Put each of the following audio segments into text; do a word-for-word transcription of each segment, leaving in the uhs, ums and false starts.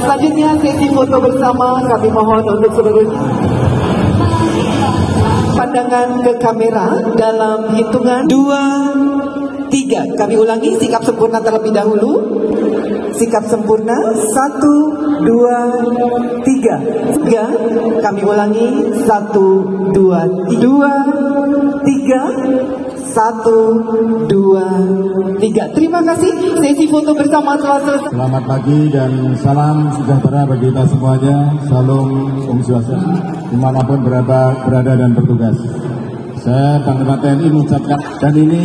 Selanjutnya sesi foto bersama, kami mohon untuk seluruhnya pandangan ke kamera dalam hitungan dua, tiga. Kami ulangi, sikap sempurna terlebih dahulu. Sikap sempurna, satu, dua, tiga. Tiga, kami ulangi, satu, dua, dua, tiga. Satu, dua, tiga. Terima kasih. Sesi foto bersama telah selesai. Selamat pagi dan salam sejahtera bagi kita semuanya. Salam Om Swastiastu, dimanapun berada, berada dan bertugas. Saya Panglima T N I mengucapkan, dan ini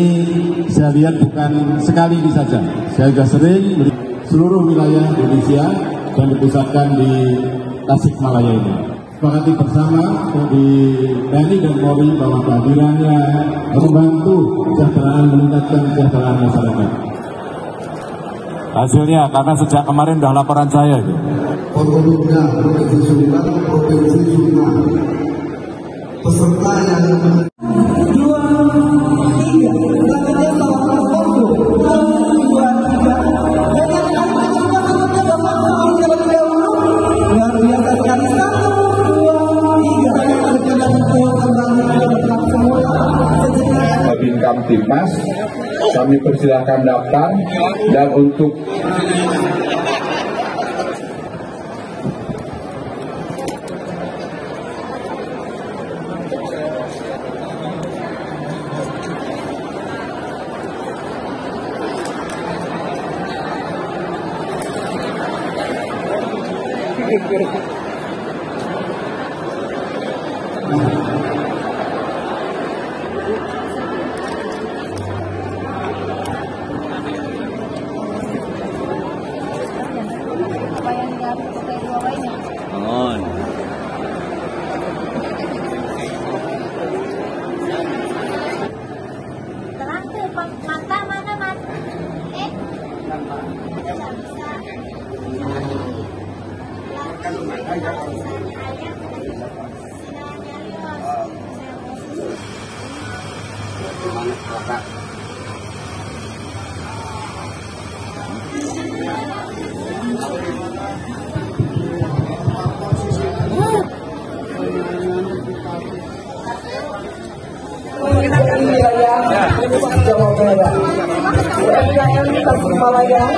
saya lihat bukan sekali ini saja. Saya sudah sering di seluruh wilayah Indonesia dan dipusatkan di Tasikmalaya ini. Sepakati bersama di T N I dan Polri bahwa kehadirannya membantu kesejahteraan, meningkatkan kesejahteraan masyarakat. Hasilnya, karena sejak kemarin sudah laporan saya. Otorita Provinsi Sumbar, Provinsi Sumbar, peserta yang Timnas, kami persilahkan daftar, dan untuk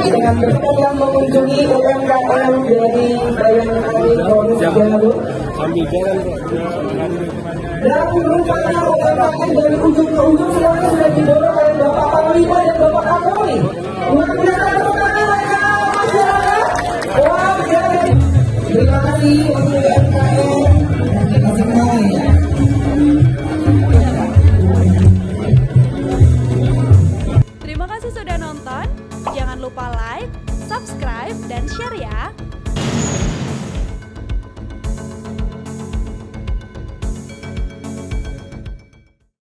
dengan berkenan mengunjungi U M K M dari Bayangkari Provinsi Jambi dan rupanya U M K M dari ujung ke ujung semuanya sudah didorong oleh Bapak Panglima dan Bapak Kapolri. Terima kasih untuk U M K M. Terima kasih. Jangan lupa like, subscribe, dan share ya!